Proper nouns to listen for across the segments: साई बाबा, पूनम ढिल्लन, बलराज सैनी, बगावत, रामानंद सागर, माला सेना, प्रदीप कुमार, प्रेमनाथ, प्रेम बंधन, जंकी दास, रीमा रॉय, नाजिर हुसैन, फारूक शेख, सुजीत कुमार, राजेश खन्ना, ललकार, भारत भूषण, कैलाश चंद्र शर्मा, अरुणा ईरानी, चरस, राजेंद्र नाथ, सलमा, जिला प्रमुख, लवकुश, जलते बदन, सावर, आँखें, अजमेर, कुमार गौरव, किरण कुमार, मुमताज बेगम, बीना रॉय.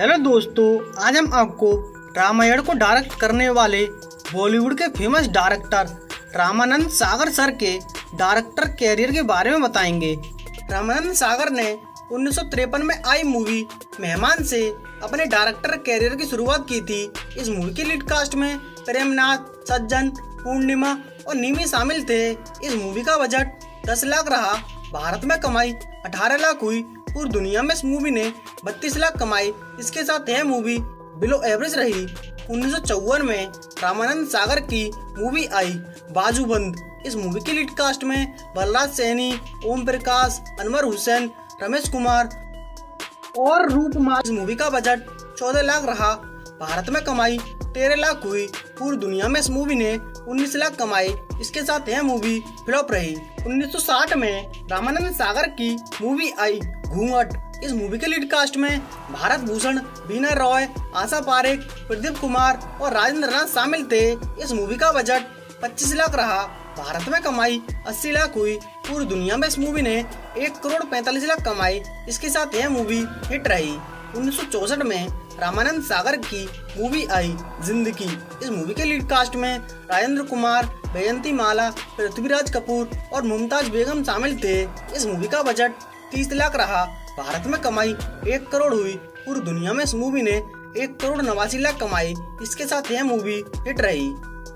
Hello दोस्तों, आज हम आपको रामायण को डायरेक्ट करने वाले बॉलीवुड के famous director रामानंद सागर sir के डायरेक्टर कैरियर के बारे में बताएंगे। रामानंद सागर ने 1953 में आई मूवी मेहमान से अपने डायरेक्टर कैरियर की शुरुआत की थी। इस मूवी की लीड कास्ट में प्रेमनाथ, सज्जन, पूर्णिमा और निमी शामिल थे। इस मूवी का बजट 10 लाख रहा। भारत में कमाई 18 लाख हुई। पूरी दुनिया में इस मूवी ने 32 लाख कमाई। इसके साथ यह मूवी बिलो एवरेज रही। 1954 में रामानंद सागर की मूवी आई बाजूबंद। इस मूवी की लीड कास्ट में बलराज सैनी, ओम प्रकाश, अनवर हुसैन, रमेश कुमार और रूपमा। इस मूवी का बजट 14 लाख रहा। भारत में कमाई 13 लाख हुई। पूरी दुनिया में इस मूवी ने 19 लाख कमाई। इसके साथ यह मूवी फ्लॉप रही। 1960 में रामानंद सागर की मूवी आई घूंघट। इस मूवी के लीड कास्ट में भारत भूषण, बीना रॉय, आशा पारेख, प्रदीप कुमार और राजेंद्र नाथ शामिल थे। इस मूवी का बजट 25 लाख रहा। भारत में कमाई 80 लाख हुई। पूरी दुनिया में इस मूवी ने 1 करोड़ 45 लाख कमाई। इसके साथ यह मूवी हिट रही। 1964 में रामानंद सागर की मूवी आई जिंदगी। इस मूवी के लीड कास्ट में राजेंद्र कुमार, बेयंती माला, पृथ्वीराज कपूर और मुमताज बेगम शामिल थे। इस मूवी का बजट 30 लाख रहा। भारत में कमाई 1 करोड़ हुई। पूरी दुनिया में इस मूवी ने 1 करोड़ 89 लाख कमाई। इसके साथ यह मूवी हिट रही।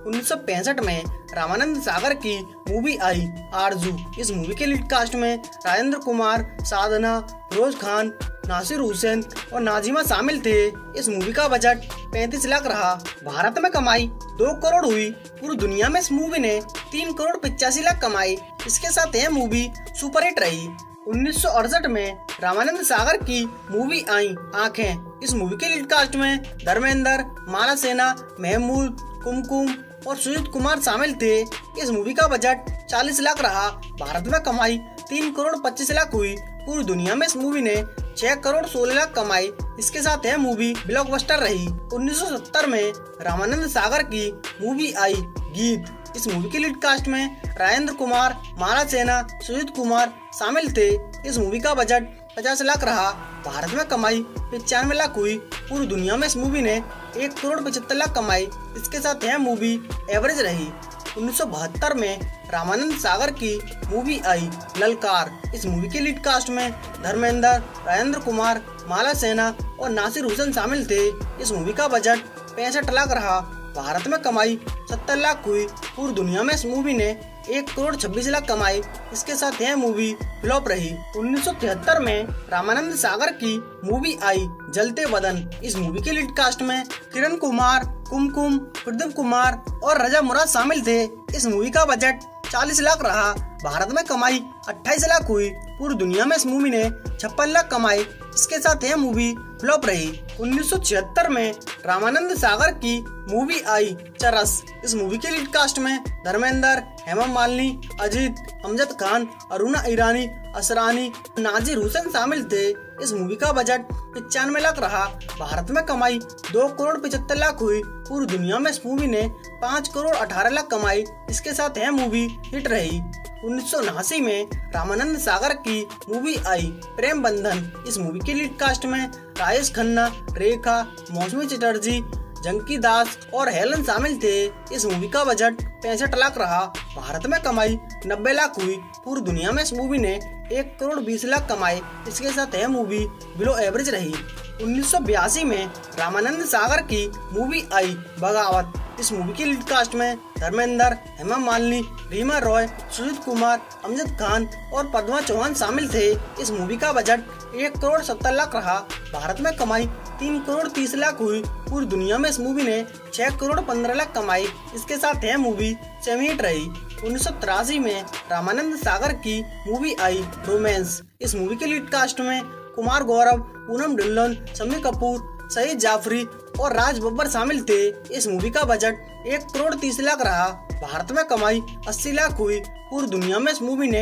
1965 में रामानंद सागर की मूवी आई आरजू। इस मूवी के लीड कास्ट में राजेंद्र कुमार, साधना, फिरोज खान, नासिर हुसैन और नाजिमा शामिल थे। इस मूवी का बजट 35 लाख रहा। भारत में कमाई 2 करोड़ हुई। पूरी दुनिया में इस मूवी ने 3 करोड़ 85 लाख कमाई। इसके साथ यह मूवी सुपरहिट रही। 1968 में रामानंद सागर की मूवी आई आँखें। इस मूवी के लीड कास्ट में धर्मेंद्र, माला सेना, महमूद, कुमकुम और सुजीत कुमार शामिल थे। इस मूवी का बजट 40 लाख रहा। भारत में कमाई 3 करोड़ 25 लाख हुई। पूरी दुनिया में इस मूवी ने 6 करोड़ 16 लाख कमाई। इसके साथ यह मूवी ब्लॉकबस्टर रही। 1970 में रामानंद सागर की मूवी आई गीत। इस मूवी के लीड कास्ट में राजेंद्र कुमार, माला सेना, सुजीत कुमार शामिल थे। इस मूवी का बजट 50 लाख रहा। भारत में कमाई 95 लाख हुई। पूरी दुनिया में इस मूवी ने 1 करोड़ 75 लाख कमाई। इसके साथ यह मूवी एवरेज रही। 1972 में रामानंद सागर की मूवी आई ललकार। इस मूवी के लीड कास्ट में धर्मेंद्र, राजेंद्र कुमार, माला सेना और नासिर हुसैन शामिल थे। इस मूवी का बजट 65 लाख रहा। भारत में कमाई 70 लाख हुई। पूरी दुनिया में इस मूवी ने 1 करोड़ 26 लाख कमाई। इसके साथ यह मूवी फ्लॉप रही। 1973 में रामानंद सागर की मूवी आई जलते बदन। इस मूवी के लीड कास्ट में किरण कुमार, कुमकुम, प्रदीप कुमार और रजा मुराद शामिल थे। इस मूवी का बजट 40 लाख रहा। भारत में कमाई 28 लाख हुई। पूरी दुनिया में इस मूवी ने 56 लाख कमाई। इसके साथ यह मूवी फ्लॉप रही। 1976 में रामानंद सागर की मूवी आई चरस। इस मूवी के लीड कास्ट में धर्मेंद्र, हेमा मालिनी, अजीत, अमजद खान, अरुणा ईरानी, असरानी, नाजिर हुसैन शामिल थे। इस मूवी का बजट 95 लाख रहा। भारत में कमाई 2 करोड़ 75 लाख हुई। पूरी दुनिया में इस मूवी ने 5 करोड़ 18 लाख कमाई। इसके साथ यह मूवी हिट रही। 1979 में रामानंद सागर की मूवी आई प्रेम बंधन। इस मूवी के लीड कास्ट में राजेश खन्ना, रेखा, मौसमी चटर्जी, जंकी दास और हेलन शामिल थे। इस मूवी का बजट 65 लाख रहा। भारत में कमाई 90 लाख हुई। पूरी दुनिया में इस मूवी ने 1 करोड़ 20 लाख कमाए। इसके साथ यह मूवी बिलो एवरेज रही। 1982 में रामानंद सागर की मूवी आई बगावत। इस मूवी के लीड कास्ट में धर्मेंद्र, हेमा मालिनी, रीमा रॉय, सुजीत कुमार, अमजद खान और पद्मा चौहान शामिल थे। इस मूवी का बजट 1 करोड़ 70 लाख रहा। भारत में कमाई 3 करोड़ 30 लाख हुई। पूरी दुनिया में इस मूवी ने 6 करोड़ 15 लाख कमाई। इसके साथ यह मूवी सेमीहिट रही। 1983 में रामानंद सागर की मूवी आई रोमेंस। इस मूवी के लीड कास्ट में कुमार गौरव, पूनम ढिल्लन, शम्मी कपूर, सईद जाफरी और राज बब्बर शामिल थे। इस मूवी का बजट 1 करोड़ 30 लाख रहा। भारत में कमाई 80 लाख हुई। पूरी दुनिया में इस मूवी ने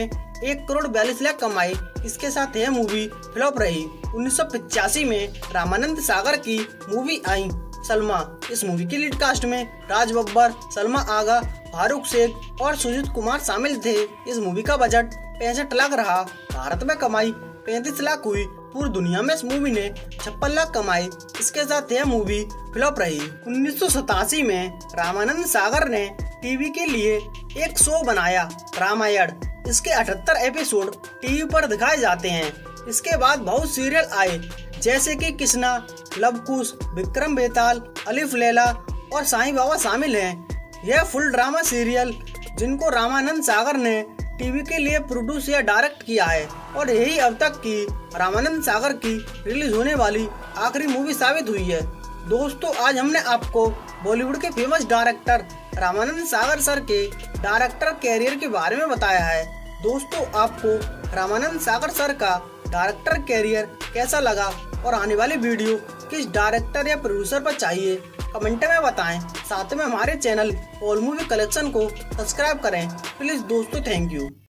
1 करोड़ 42 लाख कमाई। इसके साथ यह मूवी फ्लॉप रही। 1985 में रामानंद सागर की मूवी आई सलमा। इस मूवी के लीड कास्ट में राज बब्बर, सलमा आगा, फारूक शेख और सुजीत कुमार शामिल थे। इस मूवी का बजट 65 लाख रहा। भारत में कमाई 35 लाख हुई। पूरी दुनिया में इस मूवी ने 56 लाख कमाई। इसके साथ यह मूवी फ्लॉप रही। 1987 में रामानंद सागर ने टीवी के लिए एक शो बनाया रामायण। इसके 78 एपिसोड टीवी पर दिखाए जाते हैं। इसके बाद बहुत सीरियल आए जैसे कि कृष्णा, लवकुश, विक्रम बेताल, अलीफ लेला और साई बाबा शामिल हैं। यह फुल ड्रामा सीरियल जिनको रामानंद सागर ने टीवी के लिए प्रोड्यूस या डायरेक्ट किया है और यही अब तक की रामानंद सागर की रिलीज होने वाली आखिरी मूवी साबित हुई है। दोस्तों, आज हमने आपको बॉलीवुड के famous director रामानंद सागर sir के डायरेक्टर कैरियर के बारे में बताया है। दोस्तों, आपको रामानंद सागर सर का डायरेक्टर कैरियर कैसा लगा और आने वाली वीडियो किस डायरेक्टर या प्रोड्यूसर पर चाहिए कमेंट में बताएं। साथ में हमारे चैनल ऑल मूवी कलेक्शन को सब्सक्राइब करें प्लीज। दोस्तों, थैंक यू।